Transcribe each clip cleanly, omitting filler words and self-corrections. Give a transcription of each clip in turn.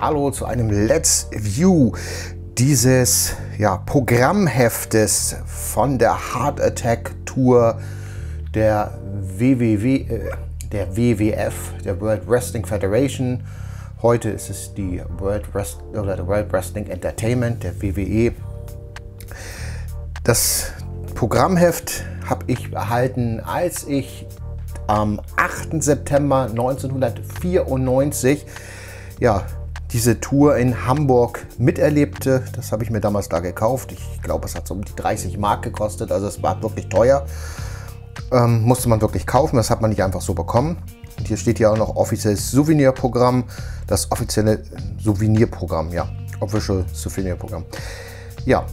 Hallo zu einem Let's View dieses Programmheftes von der Hart Attack Tour der WWF, der World Wrestling Federation. Heute ist es die World Wrestling Entertainment, der WWE. Das Programmheft habe ich erhalten, als ich am 8. September 1994 diese Tour in Hamburg miterlebte. Das habe ich mir damals da gekauft. Ich glaube, es hat so um die 30 Mark gekostet. Also es war wirklich teuer. Musste man wirklich kaufen. Das hat man nicht einfach so bekommen. Und hier steht ja auch noch offizielles Souvenirprogramm. Das offizielle Souvenirprogramm, Official Souvenirprogramm. Ja,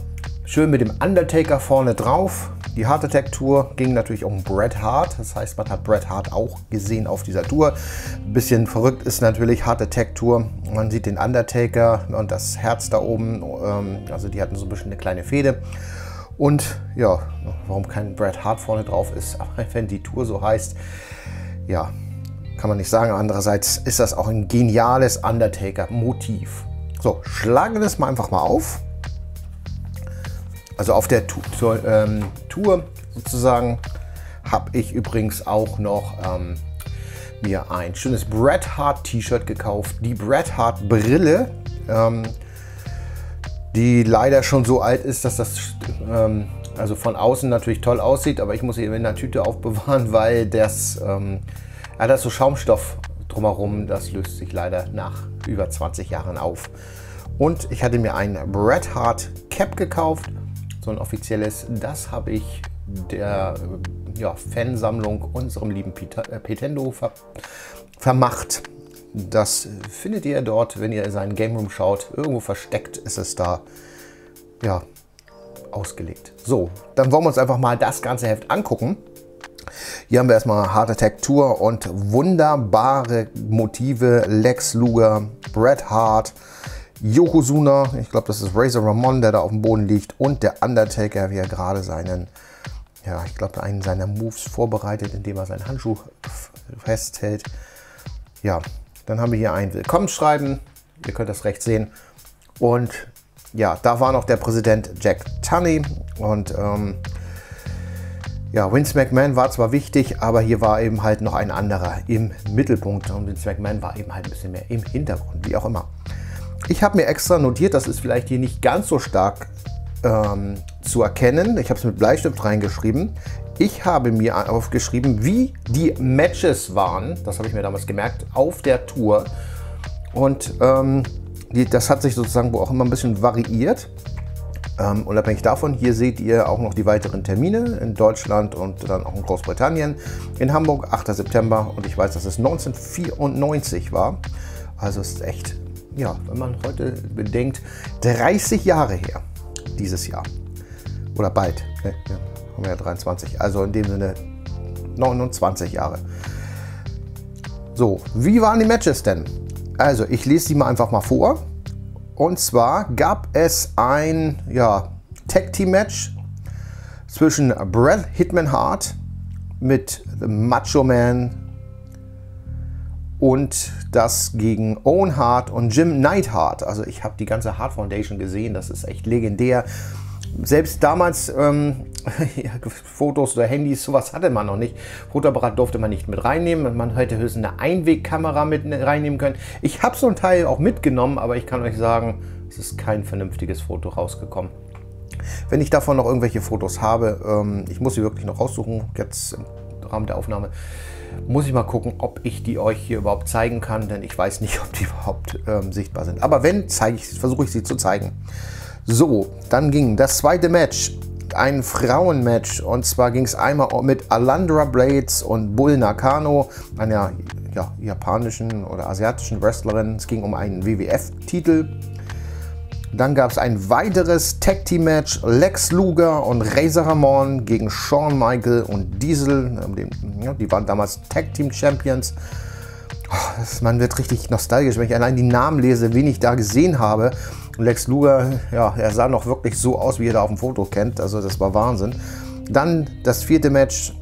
schön mit dem Undertaker vorne drauf. Die Hart Attack Tour ging natürlich um Bret Hart. Das heißt, man hat Bret Hart auch gesehen auf dieser Tour. Ein bisschen verrückt ist natürlich Hart Attack Tour. Man sieht den Undertaker und das Herz da oben. Also die hatten so ein bisschen eine kleine Fehde. Und ja, warum kein Bret Hart vorne drauf ist, aber wenn die Tour so heißt, ja, kann man nicht sagen. Andererseits ist das auch ein geniales Undertaker-Motiv. So, schlagen wir das mal einfach mal auf. Also auf der Tour sozusagen habe ich übrigens auch noch mir ein schönes Bret Hart T-Shirt gekauft, die Bret Hart Brille, die leider schon so alt ist, dass das also von außen natürlich toll aussieht, aber ich muss sie in der Tüte aufbewahren, weil das hat das so Schaumstoff drumherum, das löst sich leider nach über 20 Jahren auf. Und ich hatte mir ein Bret Hart Cap gekauft. So ein offizielles, das habe ich der Fansammlung unserem lieben Petendo vermacht. Das findet ihr dort, wenn ihr in seinen Game Room schaut. Irgendwo versteckt ist es da, ausgelegt. So, dann wollen wir uns einfach mal das ganze Heft angucken. Hier haben wir erstmal Hart Attack Tour und wunderbare Motive. Lex Luger, Bret Hart, Yokozuna, ich glaube, das ist Razor Ramon, der da auf dem Boden liegt, und der Undertaker, wie er gerade seinen, ich glaube, einen seiner Moves vorbereitet, indem er seinen Handschuh festhält. Ja, dann haben wir hier ein Willkommensschreiben, ihr könnt das rechts sehen. Und ja, da war noch der Präsident Jack Tunney und Vince McMahon war zwar wichtig, aber hier war eben halt noch ein anderer im Mittelpunkt und Vince McMahon war eben halt ein bisschen mehr im Hintergrund, wie auch immer. Ich habe mir extra notiert, das ist vielleicht hier nicht ganz so stark zu erkennen. Ich habe es mit Bleistift reingeschrieben. Ich habe mir aufgeschrieben, wie die Matches waren. Das habe ich mir damals gemerkt, auf der Tour. Und das hat sich sozusagen auch immer ein bisschen variiert. Unabhängig davon, hier seht ihr auch noch die weiteren Termine in Deutschland und dann auch in Großbritannien. In Hamburg, 8. September. Und ich weiß, dass es 1994 war. Also es ist echt... Ja, wenn man heute bedenkt, 30 Jahre her, dieses Jahr. Oder bald, ne? Ja, haben wir ja 23, also in dem Sinne 29 Jahre. So, wie waren die Matches denn? Also, ich lese die mal einfach mal vor. Und zwar gab es ein Tag-Team-Match zwischen Bret Hitman Hart mit The Macho Man, und das gegen Owen Hart und Jim Neidhart. Also ich habe die ganze Hart Foundation gesehen, das ist echt legendär. Selbst damals Fotos oder Handys, sowas hatte man noch nicht. Fotoapparat durfte man nicht mit reinnehmen. Man hätte höchstens eine Einwegkamera mit reinnehmen können. Ich habe so ein Teil auch mitgenommen, aber ich kann euch sagen, es ist kein vernünftiges Foto rausgekommen. Wenn ich davon noch irgendwelche Fotos habe, ich muss sie wirklich noch raussuchen, jetzt im Rahmen der Aufnahme, muss ich mal gucken, ob ich die euch hier überhaupt zeigen kann, denn ich weiß nicht, ob die überhaupt sichtbar sind. Aber wenn, versuche ich sie zu zeigen. So, dann ging das zweite Match, ein Frauenmatch. Und zwar ging es einmal mit Alundra Blayze und Bull Nakano, einer japanischen oder asiatischen Wrestlerin. Es ging um einen WWF-Titel. Dann gab es ein weiteres Tag Team Match, Lex Luger und Razor Ramon gegen Shawn Michaels und Diesel. Die waren damals Tag Team Champions. Oh, man wird richtig nostalgisch, wenn ich allein die Namen lese, wen ich da gesehen habe. Und Lex Luger, er sah noch wirklich so aus, wie ihr da auf dem Foto kennt. Also das war Wahnsinn. Dann das vierte Match,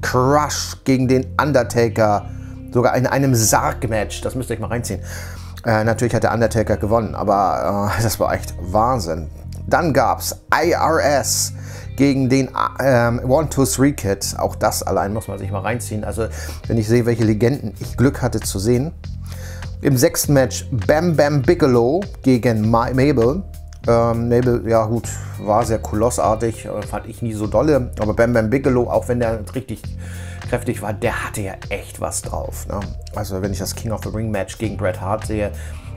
Crush gegen den Undertaker. Sogar in einem Sarg-Match, das müsst ihr euch mal reinziehen. Natürlich hat der Undertaker gewonnen, aber das war echt Wahnsinn. Dann gab es IRS gegen den 1-2-3 Kid. Auch das allein muss man sich mal reinziehen. Also wenn ich sehe, welche Legenden ich Glück hatte zu sehen. Im sechsten Match Bam Bam Bigelow gegen Mabel. Mabel, ja gut, war sehr kolossartig, fand ich nie so dolle. Aber Bam Bam Bigelow, auch wenn der richtig kräftig war, der hatte ja echt was drauf. Ne? Also wenn ich das King of the Ring Match gegen Bret Hart sehe,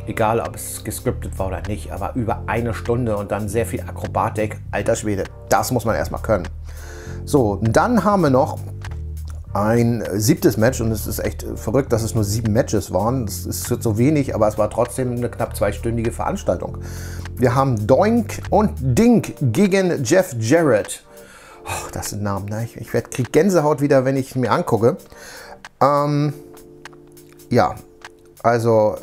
egal ob es gescriptet war oder nicht, aber über eine Stunde und dann sehr viel Akrobatik, alter Schwede, das muss man erstmal können. So, dann haben wir noch ein siebtes Match und es ist echt verrückt, dass es nur 7 Matches waren. Das ist jetzt so wenig, aber es war trotzdem eine knapp 2-stündige Veranstaltung. Wir haben Doink und Dink gegen Jeff Jarrett. Och, das sind Namen, ne? Ich kriege Gänsehaut wieder, wenn ich mir angucke. Ja, also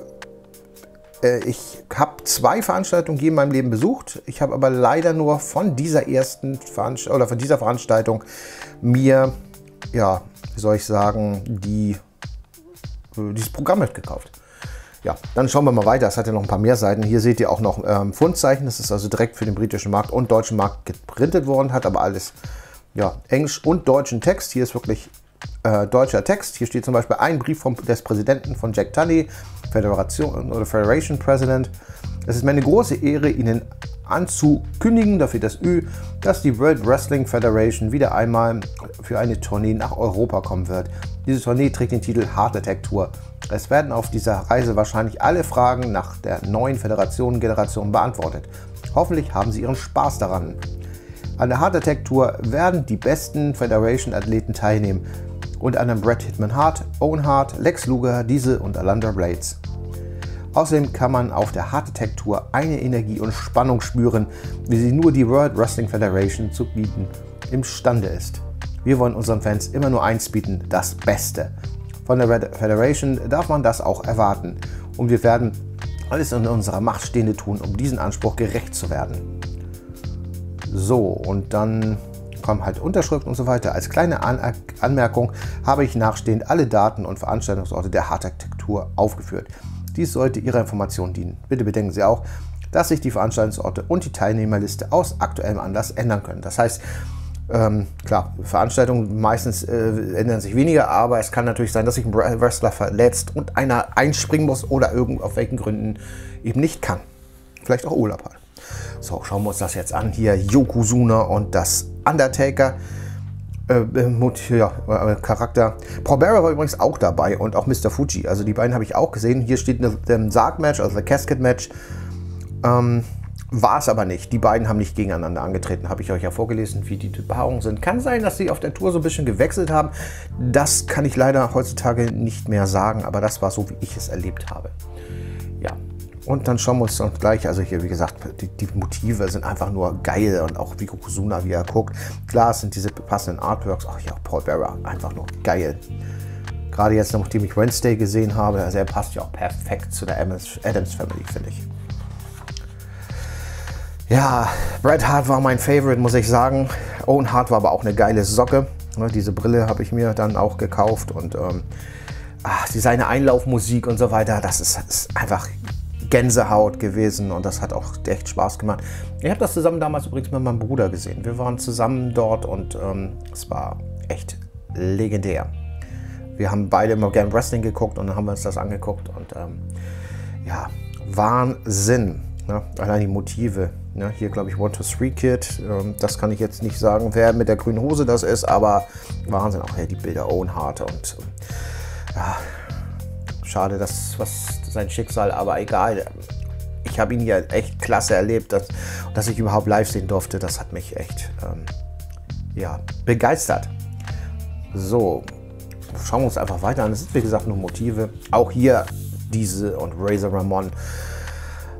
ich habe 2 Veranstaltungen in meinem Leben besucht. Ich habe aber leider nur von dieser Veranstaltung mir, ja, wie soll ich sagen, dieses Programm mitgekauft. Ja, dann schauen wir mal weiter. Es hat ja noch ein paar mehr Seiten. Hier seht ihr auch noch Pfundzeichen. Das ist also direkt für den britischen Markt und deutschen Markt geprintet worden. Hat aber alles, ja, englisch und deutschen Text. Hier ist wirklich deutscher Text. Hier steht zum Beispiel ein Brief des Präsidenten von Jack Tunney, Federation President. Es ist mir eine große Ehre, Ihnen anzukündigen, dafür das Ü, dass die World Wrestling Federation wieder einmal für eine Tournee nach Europa kommen wird. Diese Tournee trägt den Titel Hart Attack Tour. Es werden auf dieser Reise wahrscheinlich alle Fragen nach der neuen Generation beantwortet. Hoffentlich haben Sie Ihren Spaß daran. An der Hart Attack Tour werden die besten Federation-Athleten teilnehmen. Unter anderem Bret Hitman Hart, Owen Hart, Lex Luger, Diesel und Alundra Blayze. Außerdem kann man auf der Hart Attack Tour eine Energie und Spannung spüren, wie sie nur die World Wrestling Federation zu bieten imstande ist. Wir wollen unseren Fans immer nur eins bieten, das Beste. Von der Federation darf man das auch erwarten. Und wir werden alles in unserer Macht Stehende tun, um diesem Anspruch gerecht zu werden. So, und dann kommen halt Unterschriften und so weiter. Als kleine Anmerkung habe ich nachstehend alle Daten und Veranstaltungsorte der Hart Attack Tour aufgeführt. Dies sollte Ihrer Information dienen. Bitte bedenken Sie auch, dass sich die Veranstaltungsorte und die Teilnehmerliste aus aktuellem Anlass ändern können. Das heißt, klar, Veranstaltungen meistens ändern sich weniger, aber es kann natürlich sein, dass sich ein Wrestler verletzt und einer einspringen muss oder auf welchen Gründen eben nicht kann. Vielleicht auch Urlaub hat. So, schauen wir uns das jetzt an. Hier Yokozuna und das Undertaker. Charakter. Paul Bearer war übrigens auch dabei und auch Mr. Fuji. Also die beiden habe ich auch gesehen. Hier steht ein Sarg-Match, also ein Casket-Match. War es aber nicht. Die beiden haben nicht gegeneinander angetreten. Habe ich euch ja vorgelesen, wie die Paarungen sind. Kann sein, dass sie auf der Tour so ein bisschen gewechselt haben. Das kann ich leider heutzutage nicht mehr sagen, aber das war so, wie ich es erlebt habe. Ja. Und dann schauen wir uns noch gleich, also hier wie gesagt, die Motive sind einfach nur geil und auch wie Yokozuna, wie er guckt. Klar, es sind diese passenden Artworks, ach ja, Paul Bearer, einfach nur geil. Gerade jetzt, nachdem ich Wednesday gesehen habe, also er passt ja auch perfekt zu der Addams Family, finde ich. Ja, Bret Hart war mein Favorite, muss ich sagen. Owen Hart war aber auch eine geile Socke. Diese Brille habe ich mir dann auch gekauft und seine Einlaufmusik und so weiter, das ist einfach Gänsehaut gewesen und das hat auch echt Spaß gemacht. Ich habe das zusammen damals übrigens mit meinem Bruder gesehen. Wir waren zusammen dort und es war echt legendär. Wir haben beide immer gerne Wrestling geguckt und dann haben wir uns das angeguckt und ja, Wahnsinn. Ne? Allein die Motive. Ne? Hier glaube ich 1-2-3 Kid. Das kann ich jetzt nicht sagen, wer mit der grünen Hose das ist, aber Wahnsinn. Auch ja, die Bilder Owen Hart und ja. Schade, was sein Schicksal, aber egal. Ich habe ihn ja echt klasse erlebt, dass ich überhaupt live sehen durfte. Das hat mich echt ja, begeistert. So, schauen wir uns einfach weiter an. Das sind wie gesagt nur Motive. Auch hier diese und Razor Ramon.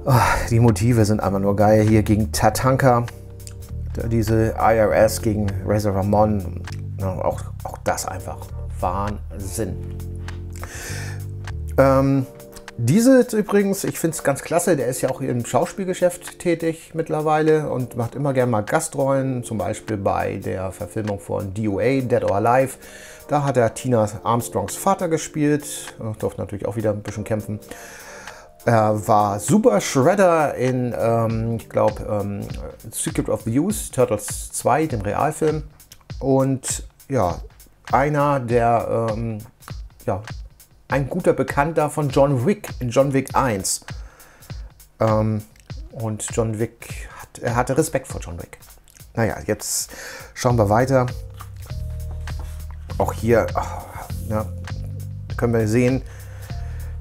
Oh, die Motive sind einfach nur geil. Hier gegen Tatanka, diese IRS gegen Razor Ramon. Ja, auch das einfach Wahnsinn. Diesel übrigens, ich finde es ganz klasse, der ist ja auch im Schauspielgeschäft tätig mittlerweile und macht immer gerne mal Gastrollen, zum Beispiel bei der Verfilmung von DOA, Dead or Alive. Da hat er Tina Armstrongs Vater gespielt, durfte natürlich auch wieder ein bisschen kämpfen. Er war Super Shredder in, ich glaube, Secret of the Use, Turtles 2, dem Realfilm. Und ja, einer der, ja, ein guter Bekannter von John Wick in John Wick 1. Und John Wick, er hatte Respekt vor John Wick. Naja, jetzt schauen wir weiter. Auch hier ja, können wir sehen,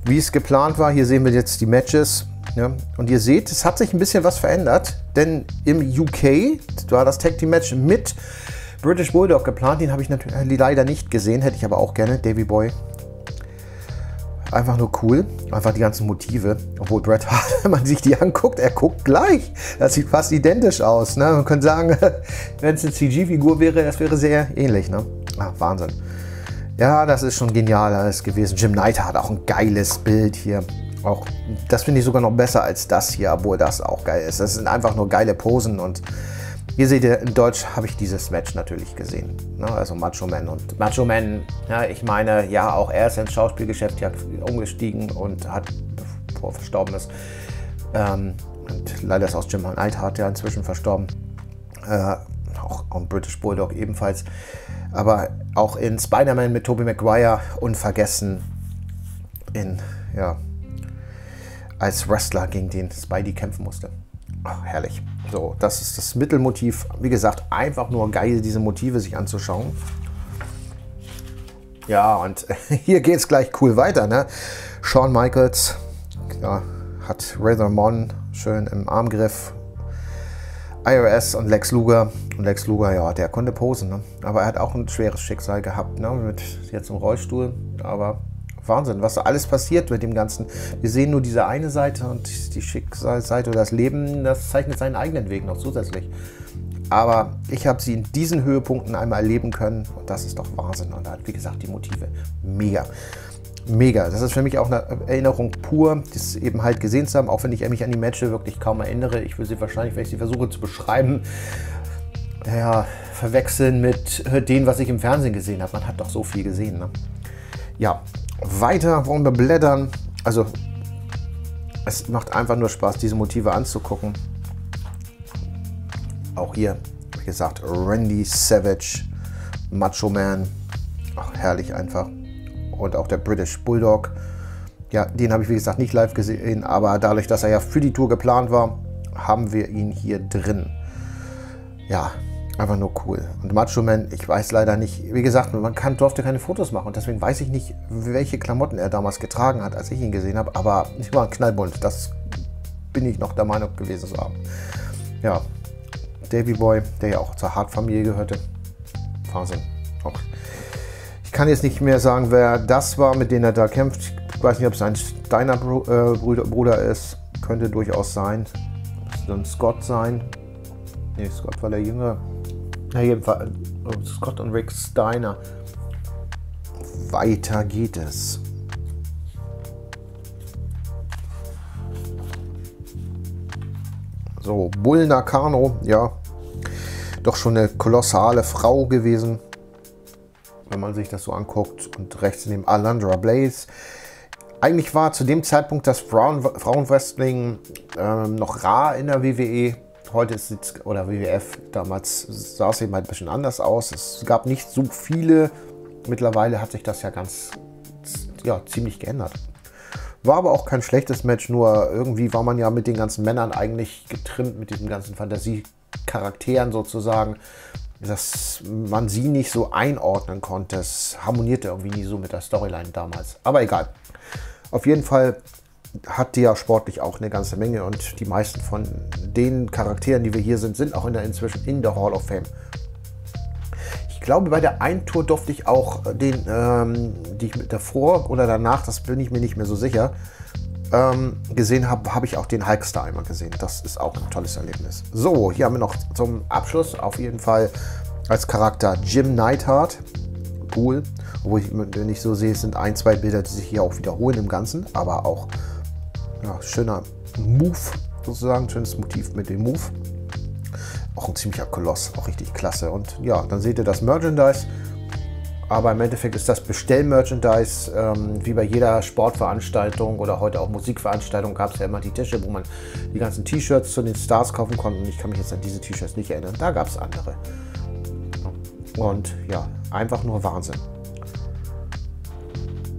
wie es geplant war. Hier sehen wir jetzt die Matches. Ja. Und ihr seht, es hat sich ein bisschen was verändert. Denn im UK war das Tag Team Match mit British Bulldog geplant. Den habe ich natürlich leider nicht gesehen. Hätte ich aber auch gerne. Davy Boy. Einfach nur cool. Einfach die ganzen Motive. Obwohl Bret Hart, wenn man sich die anguckt, er guckt gleich. Das sieht fast identisch aus. Ne? Man könnte sagen, wenn es eine CG-Figur wäre, das wäre sehr ähnlich. Ne? Ah, Wahnsinn. Ja, das ist schon genial alles gewesen. Jim Neidhart hat auch ein geiles Bild hier. Auch, das finde ich sogar noch besser als das hier, obwohl das auch geil ist. Das sind einfach nur geile Posen. Und hier seht ihr, in Deutsch habe ich dieses Match natürlich gesehen. Ne? Also Macho Man und Macho Man, ja, ich meine, ja, auch er ist ins Schauspielgeschäft umgestiegen und hat, bevor er verstorben ist, und leider ist auch Jim Neidhart ja inzwischen verstorben, auch ein British Bulldog ebenfalls. Aber auch in Spider-Man mit Tobey Maguire unvergessen in, ja, als Wrestler, gegen den Spidey kämpfen musste. Ach, herrlich. So, das ist das Mittelmotiv. Wie gesagt, einfach nur geil, diese Motive sich anzuschauen. Ja, und hier geht es gleich cool weiter, ne? Shawn Michaels, ja, hat Razor Ramon schön im Armgriff. IRS und Lex Luger. Und Lex Luger, ja, der konnte posen, ne? Aber er hat auch ein schweres Schicksal gehabt, ne? Mit jetzt im Rollstuhl. Aber Wahnsinn, was da alles passiert mit dem Ganzen. Wir sehen nur diese eine Seite und die Schicksalsseite oder das Leben, das zeichnet seinen eigenen Weg noch zusätzlich. Aber ich habe sie in diesen Höhepunkten einmal erleben können und das ist doch Wahnsinn. Und da hat, wie gesagt, die Motive. Mega. Mega. Das ist für mich auch eine Erinnerung pur, das eben halt gesehen zu haben, auch wenn ich mich an die Matches wirklich kaum erinnere. Ich will sie wahrscheinlich, wenn ich sie versuche zu beschreiben, ja, verwechseln mit dem, was ich im Fernsehen gesehen habe. Man hat doch so viel gesehen, ne? Ja, weiter wollen wir blättern. Also, es macht einfach nur Spaß, diese Motive anzugucken. Auch hier, wie gesagt, Randy Savage, Macho Man. Ach, herrlich einfach. Und auch der British Bulldog. Ja, den habe ich, wie gesagt, nicht live gesehen, aber dadurch, dass er ja für die Tour geplant war, haben wir ihn hier drin. Ja, einfach nur cool. Und Macho Man, ich weiß leider nicht, wie gesagt, man durfte keine Fotos machen und deswegen weiß ich nicht, welche Klamotten er damals getragen hat, als ich ihn gesehen habe, aber ich war knallbunt, das bin ich noch der Meinung gewesen zu haben. Ja, Davy Boy, der ja auch zur Hart-Familie gehörte. Wahnsinn. Okay. Ich kann jetzt nicht mehr sagen, wer das war, mit dem er da kämpft. Ich weiß nicht, ob es ein Steiner Bruder ist. Könnte durchaus sein. Müsste dann Scott sein. Ne, Scott war der Jüngere. Na, jedenfalls Scott und Rick Steiner. Weiter geht es. So, Bull Nakano, ja. Doch schon eine kolossale Frau gewesen, wenn man sich das so anguckt. Und rechts neben Alundra Blayze. Eigentlich war zu dem Zeitpunkt das Frauenwrestling noch rar in der WWE. Heute ist es, oder WWF, damals sah es eben halt ein bisschen anders aus. Es gab nicht so viele. Mittlerweile hat sich das ja ganz, ja, ziemlich geändert. War aber auch kein schlechtes Match, nur irgendwie war man ja mit den ganzen Männern eigentlich getrimmt, mit diesen ganzen Fantasie-Charakteren sozusagen, dass man sie nicht so einordnen konnte. Es harmonierte irgendwie nie so mit der Storyline damals. Aber egal. Auf jeden Fall hat die ja sportlich auch eine ganze Menge und die meisten von den Charakteren, die wir hier sind auch inzwischen in der Hall of Fame. Ich glaube, bei der einen Tour durfte ich auch den, die ich mit davor oder danach, das bin ich mir nicht mehr so sicher, gesehen habe, habe ich auch den Hulkster einmal gesehen. Das ist auch ein tolles Erlebnis. So, hier haben wir noch zum Abschluss auf jeden Fall als Charakter Jim Neidhart. Cool. Obwohl ich, wenn ich so sehe, es sind ein, zwei Bilder, die sich hier auch wiederholen im Ganzen. Aber auch, ja, schöner Move sozusagen. Schönes Motiv mit dem Move. Auch ein ziemlicher Koloss. Auch richtig klasse. Und ja, dann seht ihr das Merchandise. Aber im Endeffekt ist das Bestell-Merchandise, wie bei jeder Sportveranstaltung oder heute auch Musikveranstaltung, gab es ja immer die Tische, wo man die ganzen T-Shirts zu den Stars kaufen konnte. Und ich kann mich jetzt an diese T-Shirts nicht erinnern, da gab es andere. Und ja, einfach nur Wahnsinn.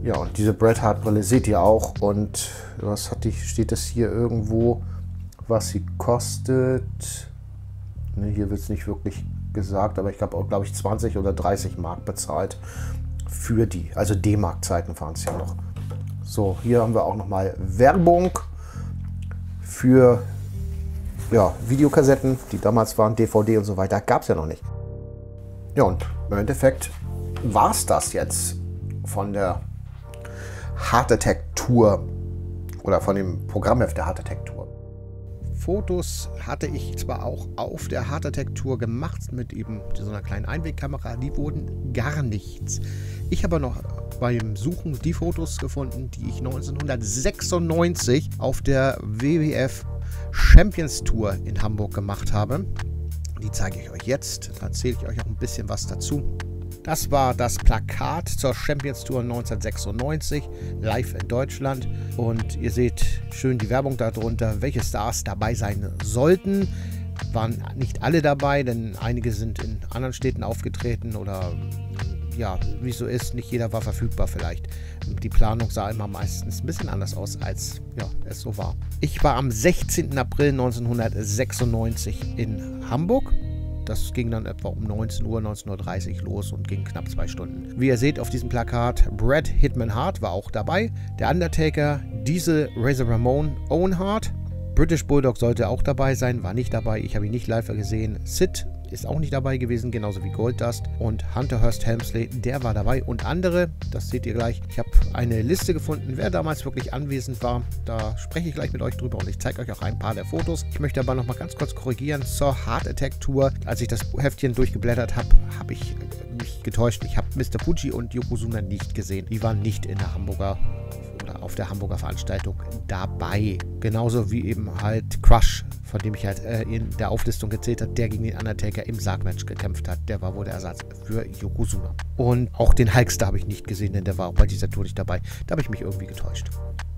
Ja, und diese Bret Hart Brille seht ihr auch. Und was hatte ich, steht das hier irgendwo, was sie kostet? Ne, hier wird es nicht wirklich gesagt, aber ich habe auch, glaube ich, 20 oder 30 Mark bezahlt für die. Also D-Mark-Zeiten waren es ja noch. So, hier haben wir auch nochmal Werbung für ja, Videokassetten, die damals waren, DVD und so weiter, gab es ja noch nicht. Ja, und im Endeffekt war es das jetzt von der Hart Attack Tour oder von dem Programmheft der Hart Attack Tour. Fotos hatte ich zwar auch auf der Hart Attack Tour gemacht mit eben so einer kleinen Einwegkamera, die wurden gar nichts. Ich habe noch beim Suchen die Fotos gefunden, die ich 1996 auf der WWF Champions Tour in Hamburg gemacht habe. Die zeige ich euch jetzt, da erzähle ich euch auch ein bisschen was dazu. Das war das Plakat zur Champions Tour 1996, live in Deutschland. Und ihr seht schön die Werbung darunter, welche Stars dabei sein sollten. Waren nicht alle dabei, denn einige sind in anderen Städten aufgetreten oder ja, wie es so ist, nicht jeder war verfügbar vielleicht. Die Planung sah immer meistens ein bisschen anders aus, als ja, es so war. Ich war am 16. April 1996 in Hamburg. Das ging dann etwa um 19 Uhr, 19.30 Uhr los und ging knapp 2 Stunden. Wie ihr seht auf diesem Plakat, Bret Hitman Hart war auch dabei, der Undertaker, Diesel, Razor Ramon, Owen Hart. British Bulldog sollte auch dabei sein, war nicht dabei, ich habe ihn nicht live gesehen. Sid ist auch nicht dabei gewesen, genauso wie Goldust und Hunter Hearst Helmsley, der war dabei und andere, das seht ihr gleich. Ich habe eine Liste gefunden, wer damals wirklich anwesend war, da spreche ich gleich mit euch drüber und ich zeige euch auch ein paar der Fotos. Ich möchte aber noch mal ganz kurz korrigieren zur Hart Attack Tour. Als ich das Heftchen durchgeblättert habe, habe ich mich getäuscht. Ich habe Mr. Fuji und Yokozuna nicht gesehen, die waren nicht in der Hamburger oder auf der Hamburger Veranstaltung dabei. Genauso wie eben halt Crush, von dem ich halt in der Auflistung gezählt habe, der gegen den Undertaker im Sargmatch gekämpft hat. Der war wohl der Ersatz für Yokozuna. Und auch den Hulkster habe ich nicht gesehen, denn der war auch bei dieser Tour nicht dabei. Da habe ich mich irgendwie getäuscht.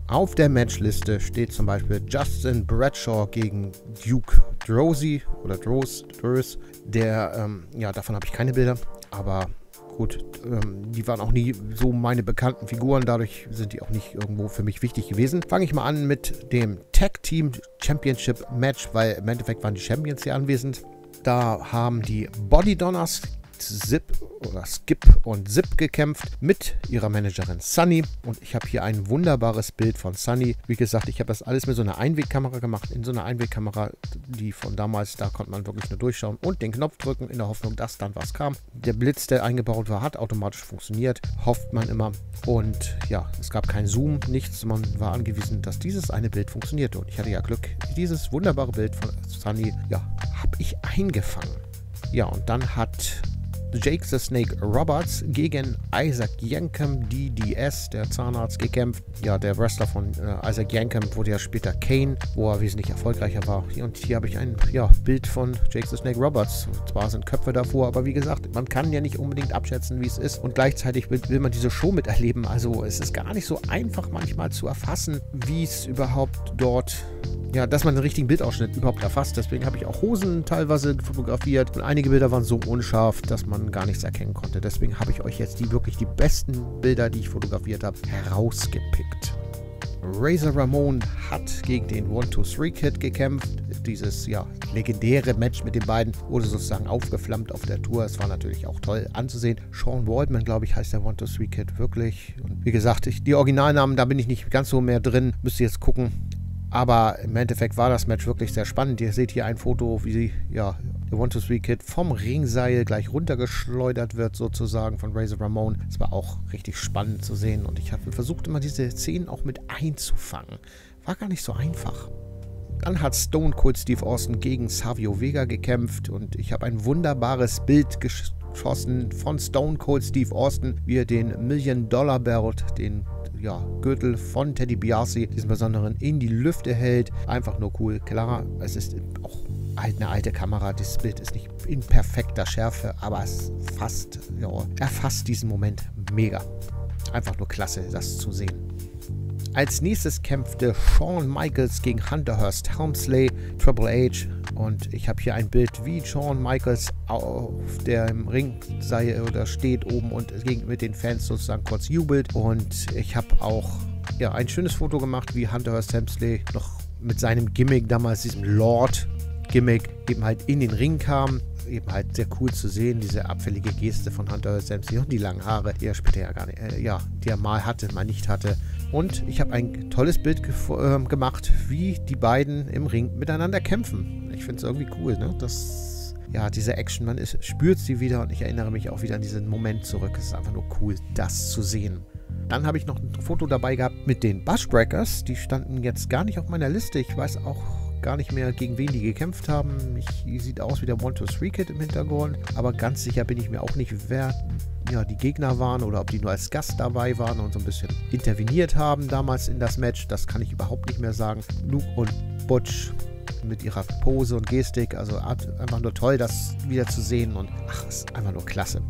Auf der Matchliste steht zum Beispiel Justin Bradshaw gegen Duke Drosy oder Drose. Der, ja, davon habe ich keine Bilder, aber gut, die waren auch nie so meine bekannten Figuren, dadurch sind die auch nicht irgendwo für mich wichtig gewesen. Fange ich mal an mit dem Tag Team Championship Match, weil im Endeffekt waren die Champions hier anwesend. Da haben die Body Donners Skip und Zip gekämpft mit ihrer Managerin Sunny und ich habe hier ein wunderbares Bild von Sunny. Wie gesagt, ich habe das alles mit so einer Einwegkamera gemacht, in so einer Einwegkamera, die von damals, da konnte man wirklich nur durchschauen und den Knopf drücken in der Hoffnung, dass dann was kam. Der Blitz, der eingebaut war, hat automatisch funktioniert, hofft man immer und ja, es gab kein Zoom, nichts, man war angewiesen, dass dieses eine Bild funktionierte und ich hatte ja Glück, dieses wunderbare Bild von Sunny, ja, habe ich eingefangen. Ja, und dann hat Jake the Snake Roberts gegen Isaac Yankem, DDS, der Zahnarzt, gekämpft. Ja, der Wrestler von Isaac Yankem wurde ja später Kane, wo er wesentlich erfolgreicher war. Und hier habe ich ein ja, Bild von Jake the Snake Roberts. Und zwar sind Köpfe davor, aber wie gesagt, man kann ja nicht unbedingt abschätzen, wie es ist. Und gleichzeitig will man diese Show miterleben. Also es ist gar nicht so einfach manchmal zu erfassen, wie es überhaupt dort, ja, dass man den richtigen Bildausschnitt überhaupt erfasst. Deswegen habe ich auch Hosen teilweise fotografiert. Und einige Bilder waren so unscharf, dass man gar nichts erkennen konnte. Deswegen habe ich euch jetzt wirklich die besten Bilder, die ich fotografiert habe, herausgepickt. Razor Ramon hat gegen den 1-2-3 Kid gekämpft. Dieses ja, legendäre Match mit den beiden wurde sozusagen aufgeflammt auf der Tour. Es war natürlich auch toll anzusehen. Sean Waldman, glaube ich, heißt der 1-2-3 Kid wirklich. Und wie gesagt, die Originalnamen, da bin ich nicht ganz so mehr drin. Müsst ihr jetzt gucken. Aber im Endeffekt war das Match wirklich sehr spannend. Ihr seht hier ein Foto, wie sie, ja, der 1-2-3 Kid vom Ringseil gleich runtergeschleudert wird, sozusagen von Razor Ramon. Es war auch richtig spannend zu sehen und ich habe versucht, immer diese Szenen auch mit einzufangen. War gar nicht so einfach. Dann hat Stone Cold Steve Austin gegen Savio Vega gekämpft und ich habe ein wunderbares Bild geschossen von Stone Cold Steve Austin, wie er den $1 Million Belt, den ja, Gürtel von Teddy Biasi, diesen besonderen, in die Lüfte hält. Einfach nur cool. Klar, es ist auch eine alte Kamera, das Bild ist nicht in perfekter Schärfe, aber es fasst, ja, erfasst diesen Moment mega. Einfach nur klasse, das zu sehen. Als nächstes kämpfte Shawn Michaels gegen Hunter Hearst Helmsley, Triple H. Und ich habe hier ein Bild, wie Shawn Michaels auf dem Ring sei oder steht oben und mit den Fans sozusagen kurz jubelt. Und ich habe auch ein schönes Foto gemacht, wie Hunter Hearst Helmsley noch mit seinem Gimmick, damals diesem Lord-Gimmick, eben halt in den Ring kam. Eben halt sehr cool zu sehen, diese abfällige Geste von Hunter Hearst Helmsley und die langen Haare, die er später ja gar nicht, die er mal hatte, mal nicht hatte. Und ich habe ein tolles Bild gemacht, wie die beiden im Ring miteinander kämpfen. Ich finde es irgendwie cool, ne? Dass, ja, dieser Actionmann ist, spürt sie wieder, und ich erinnere mich auch wieder an diesen Moment zurück. Es ist einfach nur cool, das zu sehen. Dann habe ich noch ein Foto dabei gehabt mit den Bushwhackers. Die standen jetzt gar nicht auf meiner Liste. Ich weiß auch gar nicht mehr, gegen wen die gekämpft haben. Sieht aus wie der 1-2-3 Kid im Hintergrund, aber ganz sicher bin ich mir auch nicht, wer die Gegner waren oder ob die nur als Gast dabei waren und so ein bisschen interveniert haben damals in das Match. Das kann ich überhaupt nicht mehr sagen. Luke und Butch mit ihrer Pose und Gestik, also einfach nur toll, das wieder zu sehen, und ach, ist einfach nur klasse.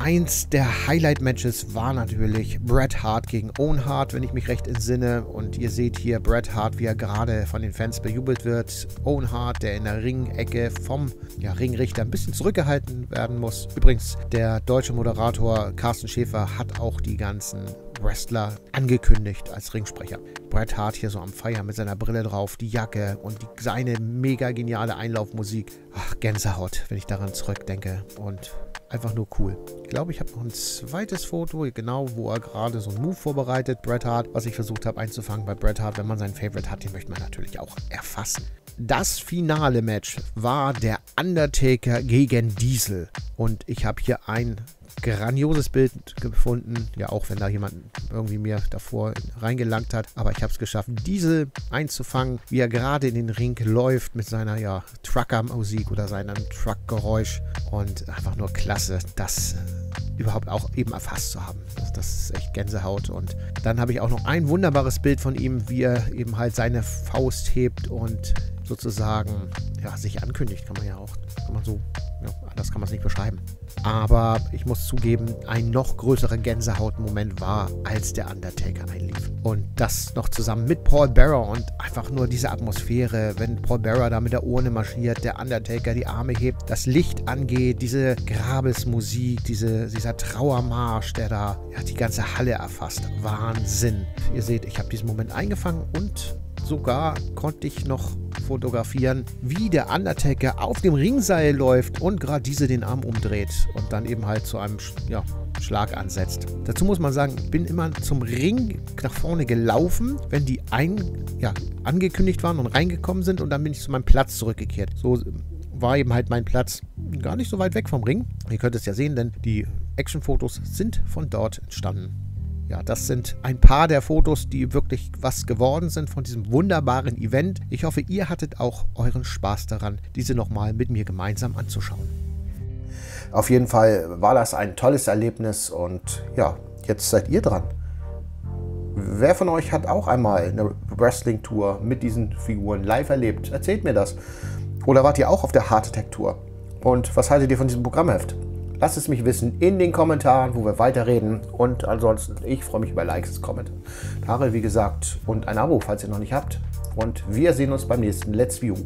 Eins der Highlight-Matches war natürlich Bret Hart gegen Owen Hart, wenn ich mich recht entsinne. Und ihr seht hier Bret Hart, wie er gerade von den Fans bejubelt wird. Owen Hart, der in der Ringecke vom Ringrichter ein bisschen zurückgehalten werden muss. Übrigens, der deutsche Moderator Carsten Schäfer hat auch die ganzen Wrestler angekündigt als Ringsprecher. Bret Hart hier so am Feiern mit seiner Brille drauf, die Jacke und seine mega geniale Einlaufmusik. Ach, Gänsehaut, wenn ich daran zurückdenke, und einfach nur cool. Ich glaube, ich habe noch ein zweites Foto, genau, wo er gerade so einen Move vorbereitet, Bret Hart, was ich versucht habe einzufangen bei Bret Hart. Wenn man seinen Favorite hat, den möchte man natürlich auch erfassen. Das finale Match war der Undertaker gegen Diesel. Und ich habe hier ein grandioses Bild gefunden. Ja, auch wenn da jemand irgendwie mir davor reingelangt hat. Aber ich habe es geschafft, Diesel einzufangen, wie er gerade in den Ring läuft mit seiner Trucker-Musik oder seinem Truck-Geräusch. Und einfach nur klasse, das überhaupt auch eben erfasst zu haben. Das ist echt Gänsehaut. Und dann habe ich auch noch ein wunderbares Bild von ihm, wie er eben halt seine Faust hebt und sozusagen sich ankündigt. Anders kann man es nicht beschreiben. Aber ich muss zugeben, ein noch größerer Gänsehautmoment war, als der Undertaker einlief. Und das noch zusammen mit Paul Bearer und einfach nur diese Atmosphäre, wenn Paul Bearer da mit der Urne marschiert, der Undertaker die Arme hebt, das Licht angeht, diese Grabesmusik, dieser Trauermarsch, der da die ganze Halle erfasst. Wahnsinn. Ihr seht, ich habe diesen Moment eingefangen, und sogar konnte ich noch fotografieren, wie der Undertaker auf dem Ringseil läuft und gerade diese den Arm umdreht und dann eben halt zu einem Schlag ansetzt. Dazu muss man sagen, ich bin immer zum Ring nach vorne gelaufen, wenn die angekündigt waren und reingekommen sind, und dann bin ich zu meinem Platz zurückgekehrt. So war eben halt mein Platz gar nicht so weit weg vom Ring. Ihr könnt es ja sehen, denn die Actionfotos sind von dort entstanden. Ja, das sind ein paar der Fotos, die wirklich was geworden sind von diesem wunderbaren Event. Ich hoffe, ihr hattet auch euren Spaß daran, diese nochmal mit mir gemeinsam anzuschauen. Auf jeden Fall war das ein tolles Erlebnis, und jetzt seid ihr dran. Wer von euch hat auch einmal eine Wrestling-Tour mit diesen Figuren live erlebt? Erzählt mir das. Oder wart ihr auch auf der Hart Attack Tour? Und was haltet ihr von diesem Programmheft? Lasst es mich wissen in den Kommentaren, wo wir weiterreden. Und ansonsten, ich freue mich über Likes, Kommentare, wie gesagt, und ein Abo, falls ihr noch nicht habt. Und wir sehen uns beim nächsten Let's View.